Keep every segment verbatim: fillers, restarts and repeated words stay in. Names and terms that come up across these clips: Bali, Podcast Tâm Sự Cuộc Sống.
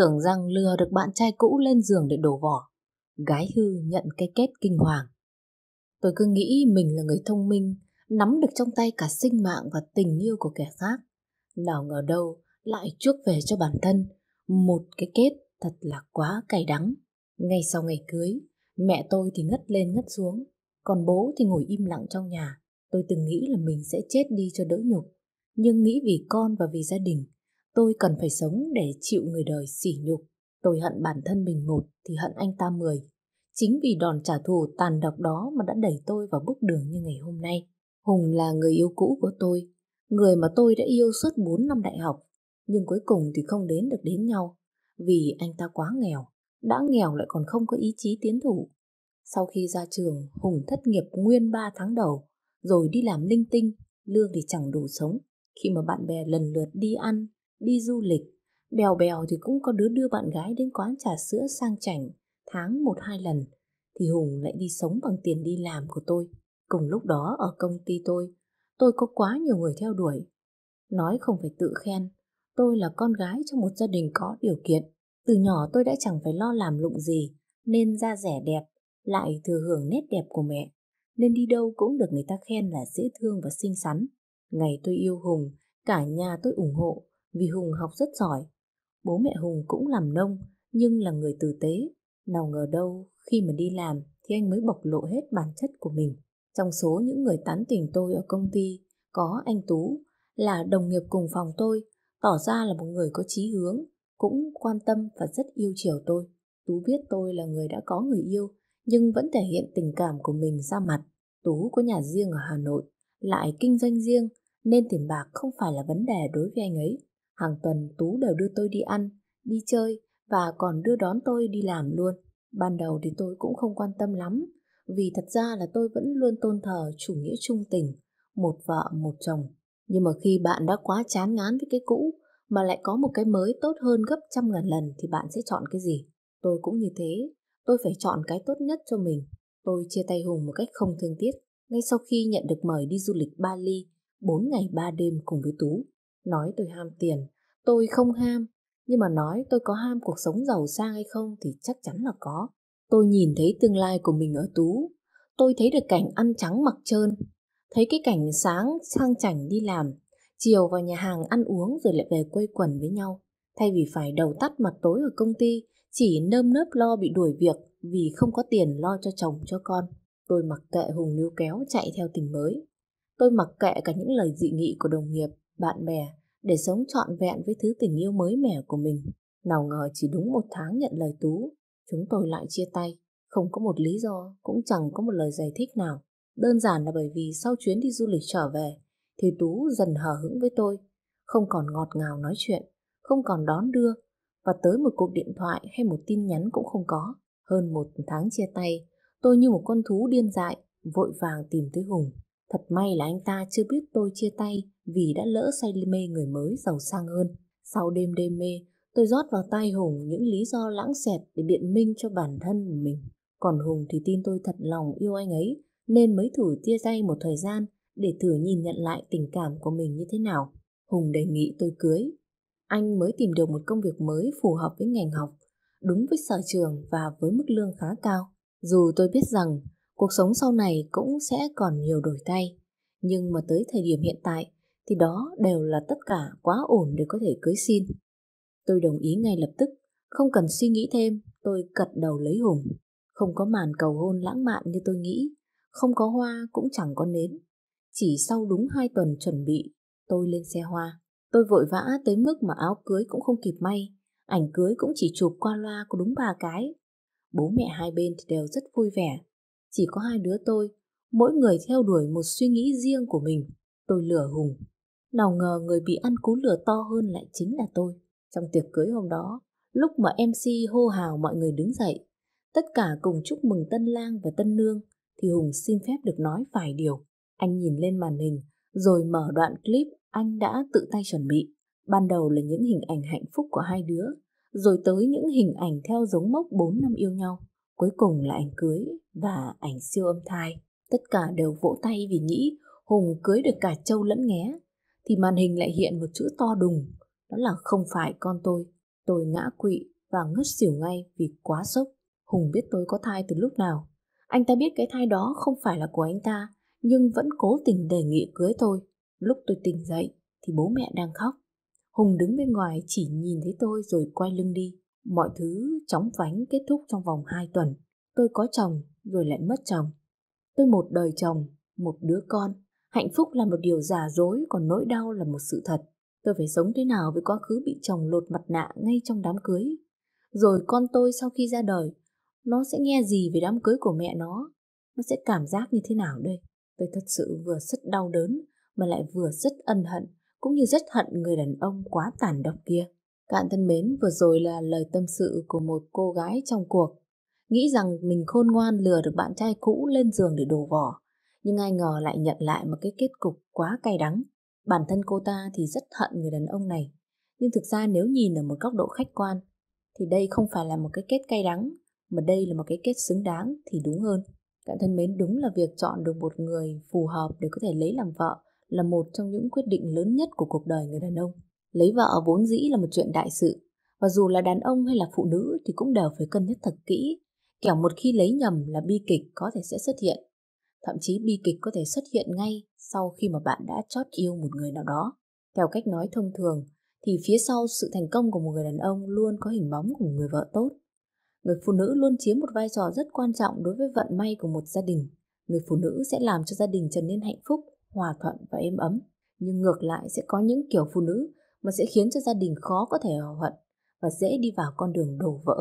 tưởng rằng lừa được bạn trai cũ lên giường để đổ vỏ, gái hư nhận cái kết kinh hoàng. Tôi cứ nghĩ mình là người thông minh, nắm được trong tay cả sinh mạng và tình yêu của kẻ khác. Nào ngờ đâu lại chuốc về cho bản thân một cái kết thật là quá cay đắng. Ngay sau ngày cưới, mẹ tôi thì ngất lên ngất xuống, còn bố thì ngồi im lặng trong nhà. Tôi từng nghĩ là mình sẽ chết đi cho đỡ nhục, nhưng nghĩ vì con và vì gia đình, tôi cần phải sống để chịu người đời sỉ nhục. Tôi hận bản thân mình một thì hận anh ta mười. Chính vì đòn trả thù tàn độc đó mà đã đẩy tôi vào bước đường như ngày hôm nay. Hùng là người yêu cũ của tôi, người mà tôi đã yêu suốt bốn năm đại học, nhưng cuối cùng thì không đến được đến nhau, vì anh ta quá nghèo, đã nghèo lại còn không có ý chí tiến thủ. Sau khi ra trường, Hùng thất nghiệp nguyên ba tháng đầu, rồi đi làm linh tinh, lương thì chẳng đủ sống. Khi mà bạn bè lần lượt đi ăn, đi du lịch, bèo bèo thì cũng có đứa đưa bạn gái đến quán trà sữa sang chảnh tháng một hai lần, thì Hùng lại đi sống bằng tiền đi làm của tôi. Cùng lúc đó ở công ty tôi, tôi có quá nhiều người theo đuổi. Nói không phải tự khen, tôi là con gái trong một gia đình có điều kiện. Từ nhỏ tôi đã chẳng phải lo làm lụng gì, nên da dẻ đẹp, lại thừa hưởng nét đẹp của mẹ, nên đi đâu cũng được người ta khen là dễ thương và xinh xắn. Ngày tôi yêu Hùng, cả nhà tôi ủng hộ vì Hùng học rất giỏi. Bố mẹ Hùng cũng làm nông, nhưng là người tử tế. Nào ngờ đâu, khi mà đi làm thì anh mới bộc lộ hết bản chất của mình. Trong số những người tán tỉnh tôi ở công ty, có anh Tú, là đồng nghiệp cùng phòng tôi, tỏ ra là một người có chí hướng, cũng quan tâm và rất yêu chiều tôi. Tú biết tôi là người đã có người yêu, nhưng vẫn thể hiện tình cảm của mình ra mặt. Tú có nhà riêng ở Hà Nội, lại kinh doanh riêng, nên tiền bạc không phải là vấn đề đối với anh ấy. Hàng tuần Tú đều đưa tôi đi ăn, đi chơi và còn đưa đón tôi đi làm luôn. Ban đầu thì tôi cũng không quan tâm lắm, vì thật ra là tôi vẫn luôn tôn thờ chủ nghĩa trung tình, một vợ một chồng. Nhưng mà khi bạn đã quá chán ngán với cái cũ mà lại có một cái mới tốt hơn gấp trăm ngàn lần thì bạn sẽ chọn cái gì? Tôi cũng như thế, tôi phải chọn cái tốt nhất cho mình. Tôi chia tay Hùng một cách không thương tiếc, ngay sau khi nhận được mời đi du lịch Bali bốn ngày ba đêm cùng với Tú. Nói tôi ham tiền, tôi không ham, nhưng mà nói tôi có ham cuộc sống giàu sang hay không thì chắc chắn là có. Tôi nhìn thấy tương lai của mình ở Tú, tôi thấy được cảnh ăn trắng mặc trơn, thấy cái cảnh sáng sang chảnh đi làm, chiều vào nhà hàng ăn uống rồi lại về quây quần với nhau. Thay vì phải đầu tắt mặt tối ở công ty, chỉ nơm nớp lo bị đuổi việc vì không có tiền lo cho chồng cho con, tôi mặc kệ Hùng níu kéo chạy theo tình mới. Tôi mặc kệ cả những lời dị nghị của đồng nghiệp, bạn bè để sống trọn vẹn với thứ tình yêu mới mẻ của mình. Nào ngờ chỉ đúng một tháng nhận lời Tú, chúng tôi lại chia tay, không có một lý do, cũng chẳng có một lời giải thích nào. Đơn giản là bởi vì sau chuyến đi du lịch trở về, thì Tú dần hờ hững với tôi, không còn ngọt ngào nói chuyện, không còn đón đưa, và tới một cuộc điện thoại hay một tin nhắn cũng không có. Hơn một tháng chia tay, tôi như một con thú điên dại, vội vàng tìm tới Hùng. Thật may là anh ta chưa biết tôi chia tay vì đã lỡ say mê người mới giàu sang hơn. Sau đêm đê mê, tôi rót vào tai Hùng những lý do lãng xẹt để biện minh cho bản thân của mình. Còn Hùng thì tin tôi thật lòng yêu anh ấy, nên mới thử chia tay một thời gian để thử nhìn nhận lại tình cảm của mình như thế nào. Hùng đề nghị tôi cưới. Anh mới tìm được một công việc mới phù hợp với ngành học, đúng với sở trường và với mức lương khá cao. Dù tôi biết rằng cuộc sống sau này cũng sẽ còn nhiều đổi thay, nhưng mà tới thời điểm hiện tại thì đó đều là tất cả quá ổn để có thể cưới xin. Tôi đồng ý ngay lập tức, không cần suy nghĩ thêm, tôi gật đầu lấy Hùng. Không có màn cầu hôn lãng mạn như tôi nghĩ, không có hoa cũng chẳng có nến. Chỉ sau đúng hai tuần chuẩn bị, tôi lên xe hoa. Tôi vội vã tới mức mà áo cưới cũng không kịp may, ảnh cưới cũng chỉ chụp qua loa có đúng ba cái. Bố mẹ hai bên thì đều rất vui vẻ, chỉ có hai đứa tôi, mỗi người theo đuổi một suy nghĩ riêng của mình. Tôi lừa Hùng, nào ngờ người bị ăn cú lừa to hơn lại chính là tôi. Trong tiệc cưới hôm đó, lúc mà em xê hô hào mọi người đứng dậy, tất cả cùng chúc mừng tân lang và tân nương, thì Hùng xin phép được nói vài điều. Anh nhìn lên màn hình, rồi mở đoạn clip anh đã tự tay chuẩn bị. Ban đầu là những hình ảnh hạnh phúc của hai đứa, rồi tới những hình ảnh theo dấu mốc bốn năm yêu nhau. Cuối cùng là ảnh cưới và ảnh siêu âm thai. Tất cả đều vỗ tay vì nghĩ Hùng cưới được cả trâu lẫn nghé. Thì màn hình lại hiện một chữ to đùng, đó là không phải con tôi. Tôi ngã quỵ và ngất xỉu ngay vì quá sốc. Hùng biết tôi có thai từ lúc nào. Anh ta biết cái thai đó không phải là của anh ta, nhưng vẫn cố tình đề nghị cưới tôi. Lúc tôi tỉnh dậy thì bố mẹ đang khóc. Hùng đứng bên ngoài chỉ nhìn thấy tôi rồi quay lưng đi. Mọi thứ chóng vánh kết thúc trong vòng hai tuần. Tôi có chồng rồi lại mất chồng. Tôi một đời chồng, một đứa con. Hạnh phúc là một điều giả dối, còn nỗi đau là một sự thật. Tôi phải sống thế nào với quá khứ bị chồng lột mặt nạ ngay trong đám cưới? Rồi con tôi sau khi ra đời, nó sẽ nghe gì về đám cưới của mẹ nó? Nó sẽ cảm giác như thế nào đây? Tôi thật sự vừa rất đau đớn mà lại vừa rất ân hận, cũng như rất hận người đàn ông quá tàn độc kia. Các bạn thân mến, vừa rồi là lời tâm sự của một cô gái trong cuộc, nghĩ rằng mình khôn ngoan lừa được bạn trai cũ lên giường để đổ vỏ, nhưng ai ngờ lại nhận lại một cái kết cục quá cay đắng. Bản thân cô ta thì rất hận người đàn ông này, nhưng thực ra nếu nhìn ở một góc độ khách quan thì đây không phải là một cái kết cay đắng, mà đây là một cái kết xứng đáng thì đúng hơn. Các bạn thân mến, đúng là việc chọn được một người phù hợp để có thể lấy làm vợ là một trong những quyết định lớn nhất của cuộc đời người đàn ông. Lấy vợ vốn dĩ là một chuyện đại sự, và dù là đàn ông hay là phụ nữ thì cũng đều phải cân nhắc thật kỹ, kẻo một khi lấy nhầm là bi kịch có thể sẽ xuất hiện. Thậm chí bi kịch có thể xuất hiện ngay sau khi mà bạn đã chót yêu một người nào đó. Theo cách nói thông thường thì phía sau sự thành công của một người đàn ông luôn có hình bóng của một người vợ tốt. Người phụ nữ luôn chiếm một vai trò rất quan trọng đối với vận may của một gia đình. Người phụ nữ sẽ làm cho gia đình trở nên hạnh phúc, hòa thuận và êm ấm. Nhưng ngược lại sẽ có những kiểu phụ nữ mà sẽ khiến cho gia đình khó có thể hòa thuận và dễ đi vào con đường đổ vỡ.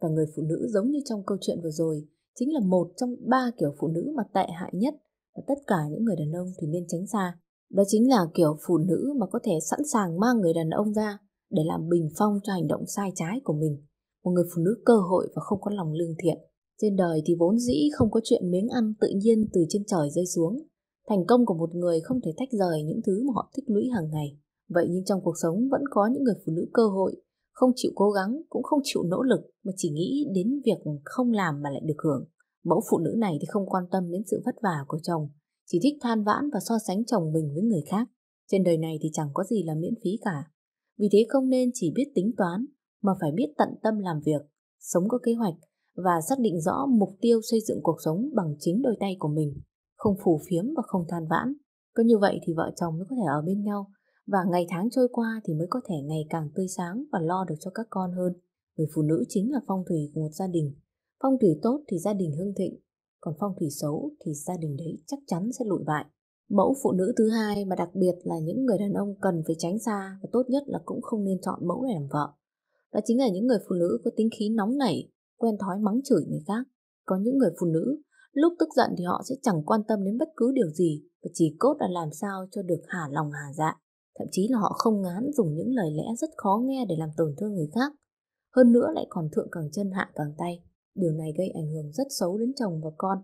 Và người phụ nữ giống như trong câu chuyện vừa rồi chính là một trong ba kiểu phụ nữ mà tệ hại nhất, và tất cả những người đàn ông thì nên tránh xa. Đó chính là kiểu phụ nữ mà có thể sẵn sàng mang người đàn ông ra để làm bình phong cho hành động sai trái của mình. Một người phụ nữ cơ hội và không có lòng lương thiện. Trên đời thì vốn dĩ không có chuyện miếng ăn tự nhiên từ trên trời rơi xuống. Thành công của một người không thể tách rời những thứ mà họ tích lũy hàng ngày. Vậy nhưng trong cuộc sống vẫn có những người phụ nữ cơ hội, không chịu cố gắng, cũng không chịu nỗ lực, mà chỉ nghĩ đến việc không làm mà lại được hưởng. Mẫu phụ nữ này thì không quan tâm đến sự vất vả của chồng, chỉ thích than vãn và so sánh chồng mình với người khác. Trên đời này thì chẳng có gì là miễn phí cả. Vì thế không nên chỉ biết tính toán, mà phải biết tận tâm làm việc, sống có kế hoạch và xác định rõ mục tiêu xây dựng cuộc sống bằng chính đôi tay của mình, không phù phiếm và không than vãn. Cứ như vậy thì vợ chồng mới có thể ở bên nhau, và ngày tháng trôi qua thì mới có thể ngày càng tươi sáng và lo được cho các con hơn. Người phụ nữ chính là phong thủy của một gia đình. Phong thủy tốt thì gia đình hưng thịnh, còn phong thủy xấu thì gia đình đấy chắc chắn sẽ lụi bại. Mẫu phụ nữ thứ hai mà đặc biệt là những người đàn ông cần phải tránh xa, và tốt nhất là cũng không nên chọn mẫu để làm vợ, đó chính là những người phụ nữ có tính khí nóng nảy, quen thói mắng chửi người khác. Có những người phụ nữ lúc tức giận thì họ sẽ chẳng quan tâm đến bất cứ điều gì, và chỉ cốt là làm sao cho được hả lòng hả dạ. Thậm chí là họ không ngán dùng những lời lẽ rất khó nghe để làm tổn thương người khác. Hơn nữa lại còn thượng càng chân hạ càng tay. Điều này gây ảnh hưởng rất xấu đến chồng và con,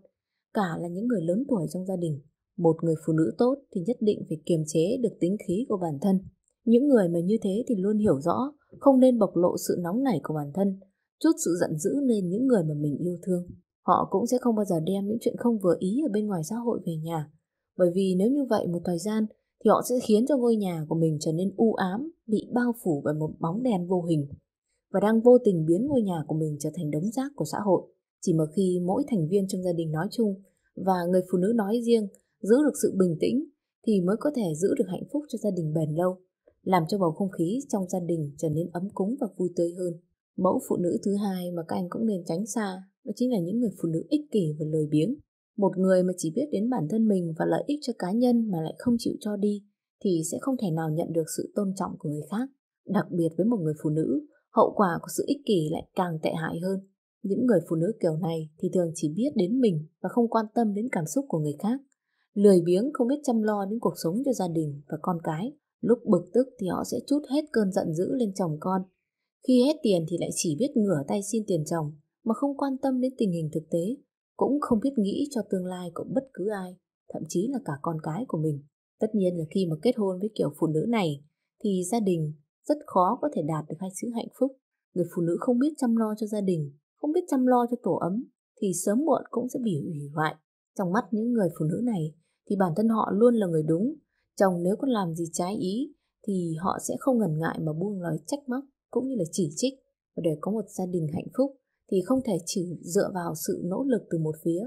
cả là những người lớn tuổi trong gia đình. Một người phụ nữ tốt thì nhất định phải kiềm chế được tính khí của bản thân. Những người mà như thế thì luôn hiểu rõ không nên bộc lộ sự nóng nảy của bản thân, chút sự giận dữ lên những người mà mình yêu thương. Họ cũng sẽ không bao giờ đem những chuyện không vừa ý ở bên ngoài xã hội về nhà, bởi vì nếu như vậy một thời gian thì họ sẽ khiến cho ngôi nhà của mình trở nên u ám, bị bao phủ bởi một bóng đen vô hình, và đang vô tình biến ngôi nhà của mình trở thành đống rác của xã hội. Chỉ mà khi mỗi thành viên trong gia đình nói chung và người phụ nữ nói riêng giữ được sự bình tĩnh thì mới có thể giữ được hạnh phúc cho gia đình bền lâu, làm cho bầu không khí trong gia đình trở nên ấm cúng và vui tươi hơn. Mẫu phụ nữ thứ hai mà các anh cũng nên tránh xa, đó chính là những người phụ nữ ích kỷ và lười biếng. Một người mà chỉ biết đến bản thân mình và lợi ích cho cá nhân mà lại không chịu cho đi thì sẽ không thể nào nhận được sự tôn trọng của người khác. Đặc biệt với một người phụ nữ, hậu quả của sự ích kỷ lại càng tệ hại hơn. Những người phụ nữ kiểu này thì thường chỉ biết đến mình và không quan tâm đến cảm xúc của người khác. Lười biếng không biết chăm lo đến cuộc sống cho gia đình và con cái. Lúc bực tức thì họ sẽ trút hết cơn giận dữ lên chồng con. Khi hết tiền thì lại chỉ biết ngửa tay xin tiền chồng mà không quan tâm đến tình hình thực tế, cũng không biết nghĩ cho tương lai của bất cứ ai, thậm chí là cả con cái của mình. Tất nhiên là khi mà kết hôn với kiểu phụ nữ này thì gia đình rất khó có thể đạt được hai chữ hạnh phúc. Người phụ nữ không biết chăm lo cho gia đình, không biết chăm lo cho tổ ấm thì sớm muộn cũng sẽ bị hủy hoại. Trong mắt những người phụ nữ này thì bản thân họ luôn là người đúng. Chồng nếu có làm gì trái ý thì họ sẽ không ngần ngại mà buông lời trách móc cũng như là chỉ trích. Và để có một gia đình hạnh phúc thì không thể chỉ dựa vào sự nỗ lực từ một phía,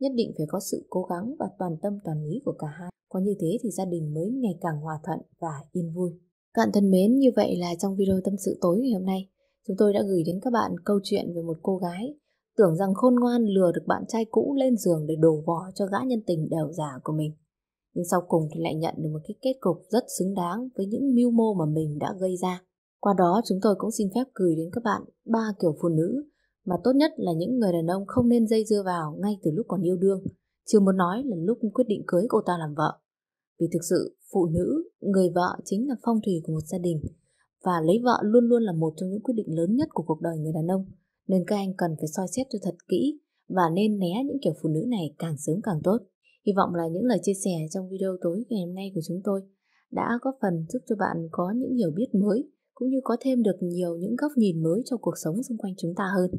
nhất định phải có sự cố gắng và toàn tâm toàn ý của cả hai. Có như thế thì gia đình mới ngày càng hòa thuận và yên vui. Các bạn thân mến, như vậy là trong video tâm sự tối ngày hôm nay, chúng tôi đã gửi đến các bạn câu chuyện về một cô gái tưởng rằng khôn ngoan lừa được bạn trai cũ lên giường để đổ vò cho gã nhân tình đều giả của mình. Nhưng sau cùng thì lại nhận được một cái kết cục rất xứng đáng với những mưu mô mà mình đã gây ra. Qua đó chúng tôi cũng xin phép gửi đến các bạn ba kiểu phụ nữ mà tốt nhất là những người đàn ông không nên dây dưa vào ngay từ lúc còn yêu đương, chưa muốn nói là lúc quyết định cưới cô ta làm vợ. Vì thực sự phụ nữ, người vợ chính là phong thủy của một gia đình, và lấy vợ luôn luôn là một trong những quyết định lớn nhất của cuộc đời người đàn ông, nên các anh cần phải soi xét cho thật kỹ và nên né những kiểu phụ nữ này càng sớm càng tốt. Hy vọng là những lời chia sẻ trong video tối ngày hôm nay của chúng tôi đã góp phần giúp cho bạn có những hiểu biết mới, cũng như có thêm được nhiều những góc nhìn mới cho cuộc sống xung quanh chúng ta hơn.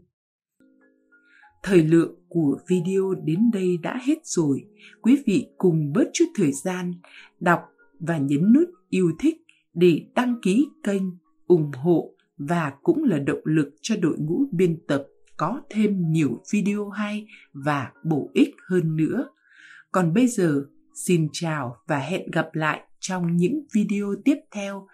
Thời lượng của video đến đây đã hết rồi. Quý vị cùng bớt chút thời gian, đọc và nhấn nút yêu thích để đăng ký kênh, ủng hộ và cũng là động lực cho đội ngũ biên tập có thêm nhiều video hay và bổ ích hơn nữa. Còn bây giờ, xin chào và hẹn gặp lại trong những video tiếp theo.